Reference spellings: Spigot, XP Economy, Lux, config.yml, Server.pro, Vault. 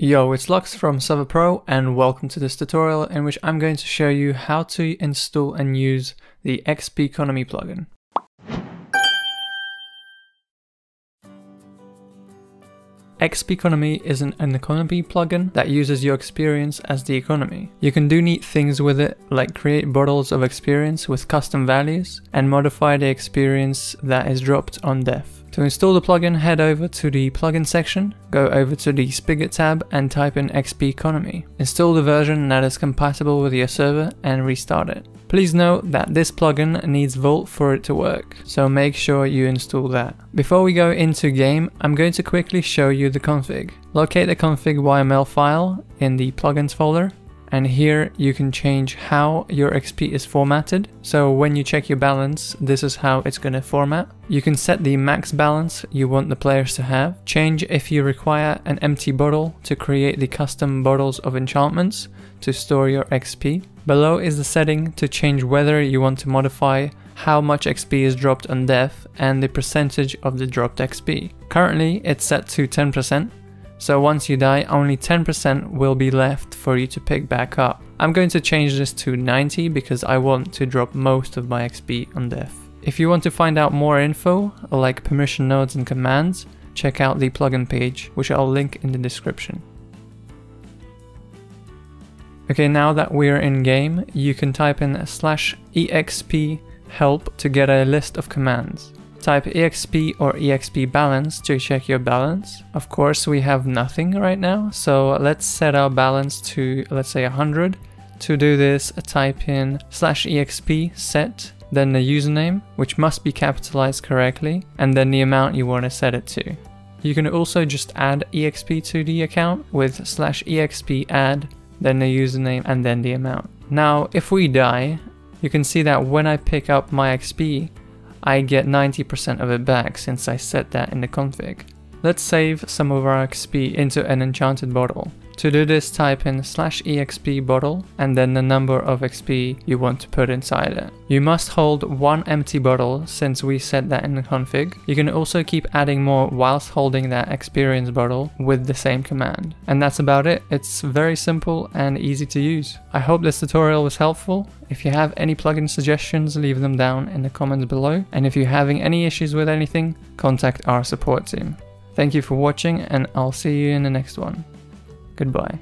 Yo, it's Lux from Server.pro and welcome to this tutorial in which I'm going to show you how to install and use the XP Economy plugin. XP Economy is an economy plugin that uses your experience as the economy. You can do neat things with it, like create bottles of experience with custom values and modify the experience that is dropped on dev. To install the plugin, head over to the plugin section, go over to the Spigot tab and type in XP Economy. Install the version that is compatible with your server and restart it. Please note that this plugin needs Vault for it to work, so make sure you install that. Before we go into game, I'm going to quickly show you the config. Locate the config.yml file in the plugins folder, and here you can change how your XP is formatted. So when you check your balance, this is how it's going to format. You can set the max balance you want the players to have, change if you require an empty bottle to create the custom bottles of enchantments to store your XP. Below is the setting to change whether you want to modify how much XP is dropped on death and the percentage of the dropped XP. Currently it's set to 10%, so once you die only 10% will be left for you to pick back up. I'm going to change this to 90 because I want to drop most of my XP on death. If you want to find out more info, like permission nodes and commands, check out the plugin page, which I'll link in the description. Okay, now that we're in game, you can type in /exp help to get a list of commands. Type exp or exp balance to check your balance. Of course, we have nothing right now, so let's set our balance to, let's say, 100. To do this, type in /exp set, then the username, which must be capitalized correctly, and then the amount you want to set it to. You can also just add exp to the account with /exp add, then the username, and then the amount. Now, if we die, you can see that when I pick up my XP, I get 90% of it back since I set that in the config. Let's save some of our XP into an enchanted bottle. To do this, type in /exp bottle and then the number of XP you want to put inside it. You must hold one empty bottle since we set that in the config. You can also keep adding more whilst holding that experience bottle with the same command. And that's about it. It's very simple and easy to use. I hope this tutorial was helpful. If you have any plugin suggestions, leave them down in the comments below. And if you're having any issues with anything, contact our support team. Thank you for watching and I'll see you in the next one. Goodbye.